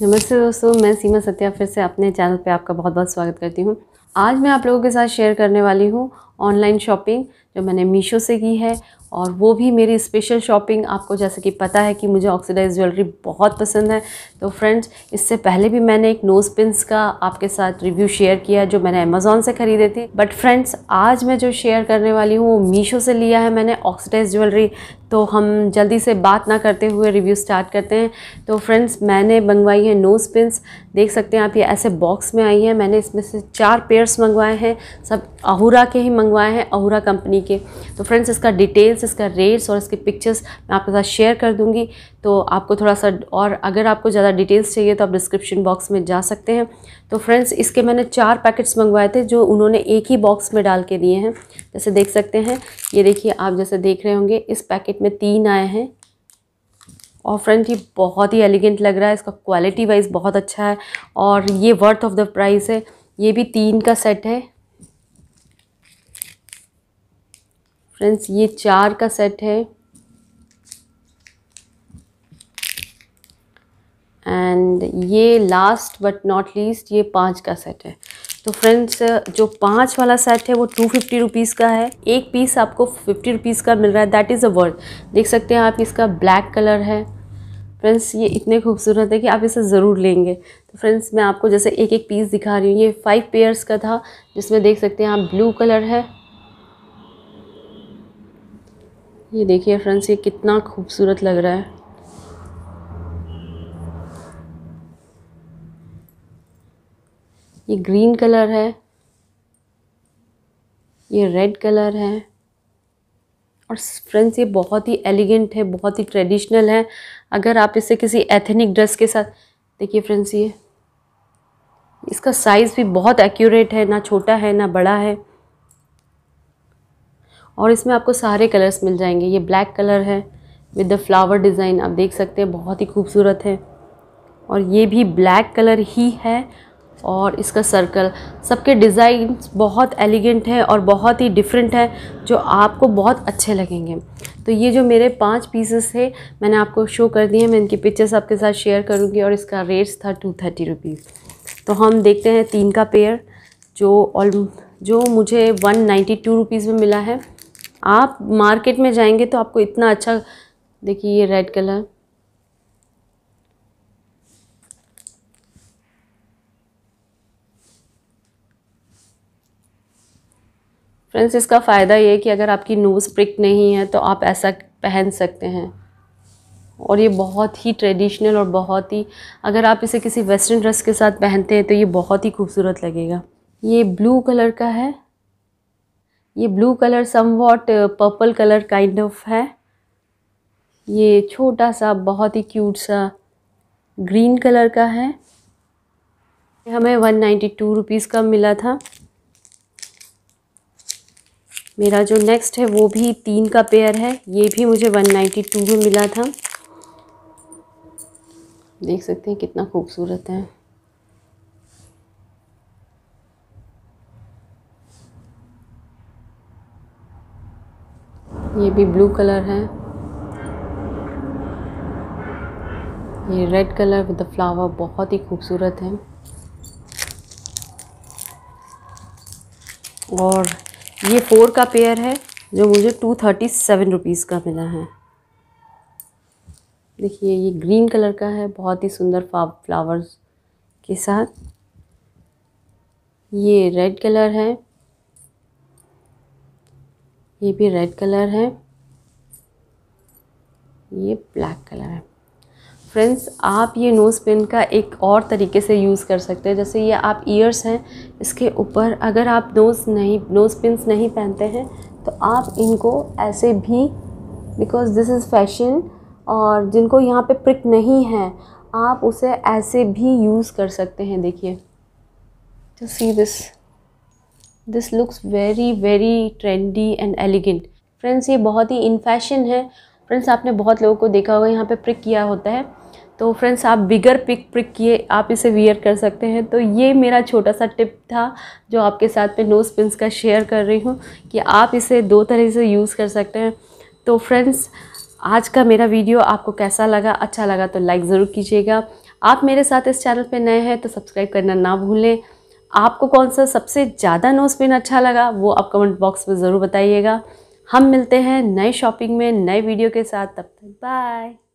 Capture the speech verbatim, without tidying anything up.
नमस्ते दोस्तों, मैं सीमा सत्या फिर से अपने चैनल पे आपका बहुत बहुत स्वागत करती हूँ। आज मैं आप लोगों के साथ शेयर करने वाली हूँ ऑनलाइन शॉपिंग जो मैंने मीशो से की है, और वो भी मेरी स्पेशल शॉपिंग। आपको जैसे कि पता है कि मुझे ऑक्सीडाइज ज्वेलरी बहुत पसंद है, तो फ्रेंड्स इससे पहले भी मैंने एक नोज़ पिंस का आपके साथ रिव्यू शेयर किया जो मैंने अमेज़ॉन से ख़रीदे थी। बट फ्रेंड्स आज मैं जो शेयर करने वाली हूँ वो मीशो से लिया है मैंने ऑक्सीडाइज ज्वेलरी। तो हम जल्दी से बात ना करते हुए रिव्यू स्टार्ट करते हैं। तो फ्रेंड्स मैंने मंगवाई है नोज़ पिंस, देख सकते हैं आप, ये ऐसे बॉक्स में आई है। मैंने इसमें से चार पेयर्स मंगवाए हैं, सब अहूरा के ही मंगवाए हैं, अहूरा कंपनी के। तो फ्रेंड्स इसका डिटेल, इसका रेट्स और इसके पिक्चर्स मैं आपके साथ शेयर कर दूंगी। तो आपको थोड़ा सा, और अगर आपको ज़्यादा डिटेल्स चाहिए तो आप डिस्क्रिप्शन बॉक्स में जा सकते हैं। तो फ्रेंड्स इसके मैंने चार पैकेट्स मंगवाए थे जो उन्होंने एक ही बॉक्स में डाल के दिए हैं। जैसे देख सकते हैं, ये देखिए आप जैसे देख रहे होंगे इस पैकेट में तीन आए हैं। और फ्रेंड्स ये बहुत ही एलिगेंट लग रहा है, इसका क्वालिटी वाइज बहुत अच्छा है और ये वर्थ ऑफ द प्राइस है। ये भी तीन का सेट है फ्रेंड्स, ये चार का सेट है। एंड ये लास्ट बट नॉट लीस्ट ये पाँच का सेट है। तो फ्रेंड्स जो पाँच वाला सेट है वो टू फिफ्टी रुपीज़ का है, एक पीस आपको फिफ्टी रुपीज़ का मिल रहा है। That is a worth. देख सकते हैं आप, इसका ब्लैक कलर है। फ्रेंड्स ये इतने खूबसूरत है कि आप इसे ज़रूर लेंगे। तो फ्रेंड्स मैं आपको जैसे एक एक पीस दिखा रही हूँ। ये फाइव पेयर्स का था जिसमें देख सकते हैं आप ब्लू कलर है। ये देखिए फ्रेंड्स, ये कितना खूबसूरत लग रहा है। ये ग्रीन कलर है, ये रेड कलर है। और फ्रेंड्स ये बहुत ही एलिगेंट है, बहुत ही ट्रेडिशनल है। अगर आप इसे किसी एथनिक ड्रेस के साथ, देखिए फ्रेंड्स ये, इसका साइज़ भी बहुत एक्यूरेट है, ना छोटा है ना बड़ा है। और इसमें आपको सारे कलर्स मिल जाएंगे। ये ब्लैक कलर है विद द फ्लावर डिज़ाइन, आप देख सकते हैं बहुत ही खूबसूरत है। और ये भी ब्लैक कलर ही है और इसका सर्कल। सबके डिज़ाइन बहुत एलिगेंट है और बहुत ही डिफरेंट है जो आपको बहुत अच्छे लगेंगे। तो ये जो मेरे पांच पीसेस थे मैंने आपको शो कर दिए हैं, मैं इनकी पिक्चर्स आपके साथ शेयर करूँगी। और इसका रेट्स था टू थर्टी रुपीज़। तो हम देखते हैं तीन का पेयर जो ऑल जो मुझे वन नाइन्टी टू रुपीज़ में मिला है। आप मार्केट में जाएंगे तो आपको इतना अच्छा, देखिए ये रेड कलर, फ्रेंड्स इसका फ़ायदा ये है कि अगर आपकी नोज़ प्रिक नहीं है तो आप ऐसा पहन सकते हैं। और ये बहुत ही ट्रेडिशनल और बहुत ही, अगर आप इसे किसी वेस्टर्न ड्रेस के साथ पहनते हैं तो ये बहुत ही खूबसूरत लगेगा। ये ब्लू कलर का है, ये blue colour somewhat purple colour kind of है। ये छोटा सा बहुत ही क्यूट सा ग्रीन कलर का है। हमें वन नाइन्टी टू रुपीज़ का मिला था। मेरा जो नेक्स्ट है वो भी तीन का पेयर है, ये भी मुझे वन नाइन्टी टू में मिला था। देख सकते हैं कितना खूबसूरत है। ये भी ब्लू कलर है, ये red colour with the flower, बहुत ही खूबसूरत है। और ये फोर का पेयर है जो मुझे टू थर्टी सेवन रुपीज़ का मिला है। देखिए ये ग्रीन कलर का है, बहुत ही सुंदर फ्लावर्स के साथ। ये रेड कलर है, ये भी रेड कलर है, ये ब्लैक कलर है। फ्रेंड्स आप ये नोज़ पिन का एक और तरीके से यूज़ कर सकते हैं। जैसे ये आप ईयर्स हैं, इसके ऊपर अगर आप नोज़ नहीं नोज़ पिन्स नहीं पहनते हैं तो आप इनको ऐसे भी, बिकॉज़ दिस इज़ फैशन, और जिनको यहाँ पे प्रिक नहीं है आप उसे ऐसे भी यूज़ कर सकते हैं। देखिए, to see this this looks very very trendy and elegant. Friends ये बहुत ही इन फैशन है। फ्रेंड्स आपने बहुत लोगों को देखा होगा यहाँ पे प्रिक किया होता है। तो फ्रेंड्स आप बिगर पिक प्रिक किए आप इसे वियर कर सकते हैं। तो ये मेरा छोटा सा टिप था जो आपके साथ में नोज़ पिन्स का शेयर कर रही हूँ कि आप इसे दो तरह से यूज़ कर सकते हैं। तो फ्रेंड्स आज का मेरा वीडियो आपको कैसा लगा? अच्छा लगा तो लाइक ज़रूर कीजिएगा। आप मेरे साथ इस चैनल पे नए हैं तो सब्सक्राइब करना ना भूलें। आपको कौन सा सबसे ज़्यादा नोज़ पिन अच्छा लगा वो आप कमेंट बॉक्स में ज़रूर बताइएगा। हम मिलते हैं नए शॉपिंग में नए वीडियो के साथ, तब तक बाय।